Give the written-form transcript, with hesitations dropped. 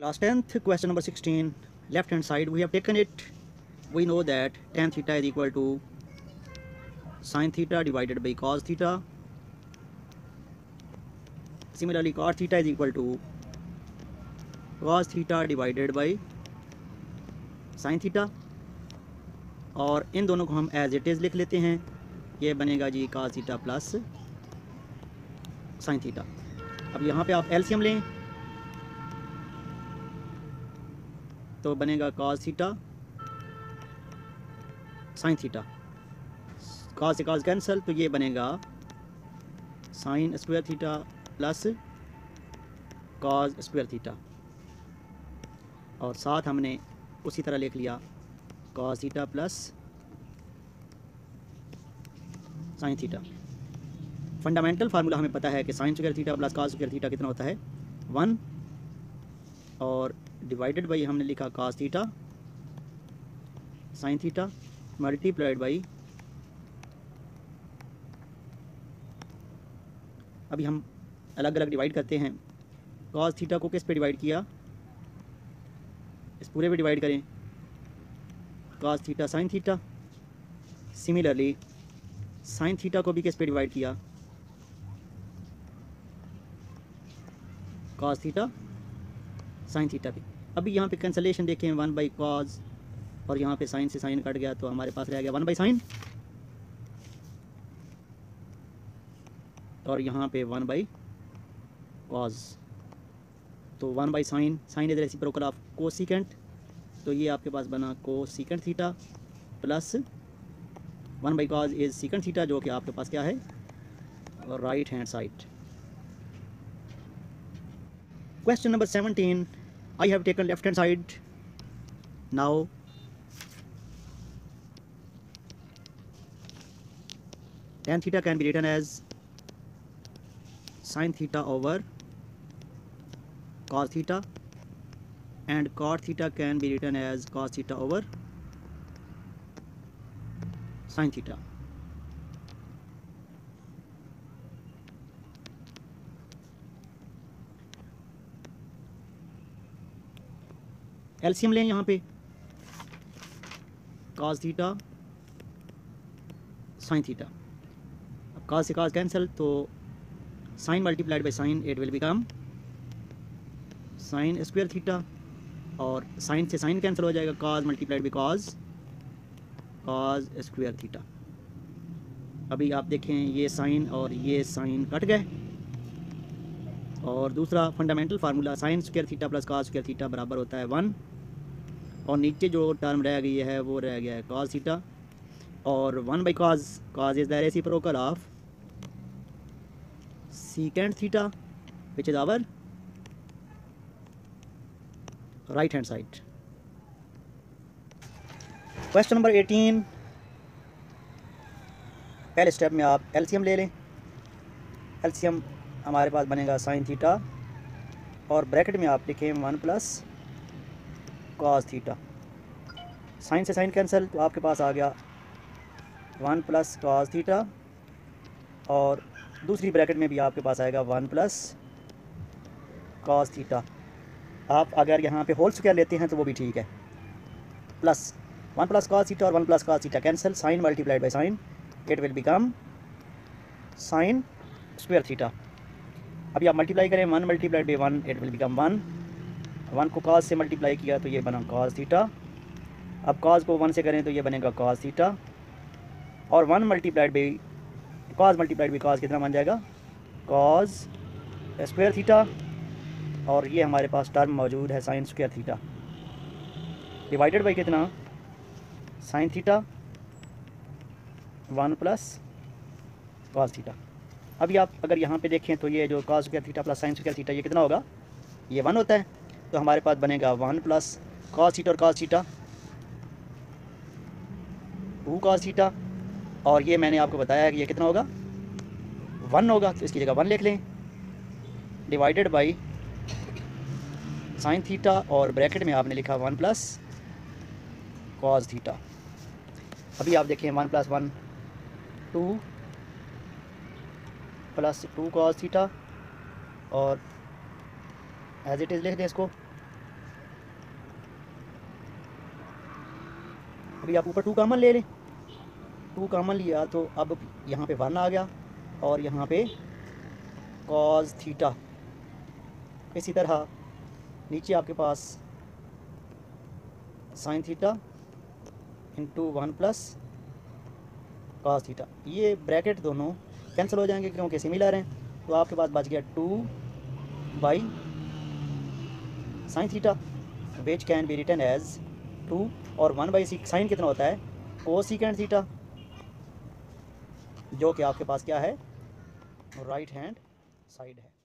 Class 10th, question number 16, left hand side, we have taken it, we know that tan theta is equal to sin theta divided by cos theta. Similarly, cot theta is equal to cos theta divided by sin theta. और इन दोनों को हम as it is लिख लेते हैं, ये बनेगा जी cos theta plus sin theta. अब यहाँ पे आप एलसीएम लें तो बनेगा cos theta sin theta, cos से cos कैंसिल, तो ये बनेगा sin square theta plus cos square theta. और साथ हमने उसी तरह लिख लिया cos theta plus sin theta. Fundamental formula हमें पता है कि sin square theta plus cos square theta कितना होता है, 1, और डिवाइडेड बाई हमने लिखा cos theta sin theta multiplied by. अभी हम अलग अलग डिवाइड करते हैं, cos थीटा को किस पे डिवाइड किया, इस पूरे पे डिवाइड करें cos theta sin theta. Similarly sin theta को भी किस पे डिवाइड किया, cos थीटा साइन थीटा पे. अभी यहाँ पे कैंसलेशन देखें, 1 बाई कॉज और यहाँ पे साइन से साइन कट गया, तो हमारे पास रह गया 1 बाई साइन और यहाँ पे 1 बाई कॉज. तो 1 by sine, sine is reciprocal of cosecant, तो ये आपके पास बना cosecant theta plus 1 by cos is secant theta, जो कि आपके पास क्या है, right hand side. Question number 17, I have taken left hand side. Now tan theta can be written as sin theta over cos theta, and cot theta can be written as cos theta over sin theta. LCM लें, यहाँ पे cos theta sin theta, अब cos से cos cancel, तो sin multiplied by sin, it will become sin square theta, और sin से sin cancel हो जाएगा, cos multiplied by cos, cos square theta. अभी आप देखें ये sin और ये sin कट गए, और दूसरा fundamental formula sin square theta plus cos square theta बराबर होता है 1, और नीचे जो टर्म रह गई है वो रह गया है cos थीटा, और 1 by cos, cos is the reciprocal of secant theta which is our right hand side. Question number 18, पहले स्टेप में आप एलसीएम ले लें, एलसीएम हमारे पास बनेगा sin थीटा और ब्रैकेट में आप लिखें 1 प्लस cos थीटा, sin से sin कैंसिल, तो आपके पास आ गया 1 प्लस cos थीटा, और दूसरी ब्रैकेट में भी आपके पास आएगा 1 प्लस cos थीटा. आप अगर यहाँ पे होल स्क्वायर लेते हैं तो वो भी ठीक है, प्लस 1 प्लस cos थीटा और 1 plus cos theta cancel, sin multiplied by sin, it will become sin square theta. अभी आप मल्टीप्लाई करें, 1 multiplied by 1, it will become 1, 1 को cos से मल्टीप्लाई किया तो ये बना cos थीटा, अब cos को 1 से करें तो ये बनेगा cos थीटा, और 1 multiplied by cos multiplied by cos कितना बन जाएगा, cos स्क्वायर थीटा, और ये हमारे पास टर्म मौजूद है sin square theta divided by कितना, sin theta 1 plus cos theta. अभी आप अगर यहाँ पे देखें तो ये जो cos square theta plus sin square theta ये कितना होगा, ये 1 होता है, तो हमारे पास बनेगा 1 प्लस cos थीटा और cos थीटा 2 cos थीटा, और ये मैंने आपको बताया है कि ये कितना होगा, 1 होगा, तो इसकी जगह 1 लिख लें, डिवाइडेड बाई sin थीटा और ब्रैकेट में आपने लिखा 1 प्लस cos थीटा. अभी आप देखें 1 प्लस 1 2 प्लस 2 cos थीटा, और एज इट इज़ लिख दें इसको, अभी आप ऊपर 2 कॉमन ले लें, 2 कॉमन लिया तो अब यहाँ पे 1 आ गया और यहाँ पे कॉस थीटा। इसी तरह नीचे आपके पास sine theta into 1 plus cos theta, ये ब्रैकेट दोनों कैंसिल हो जाएंगे क्योंकि सिमिलर हैं। तो आपके पास बच गया 2 by sine theta which can be written as 2 और 1 बाई साइन कितना होता है कोसेकेंट थीटा, जो कि आपके पास क्या है राइट हैंड साइड है।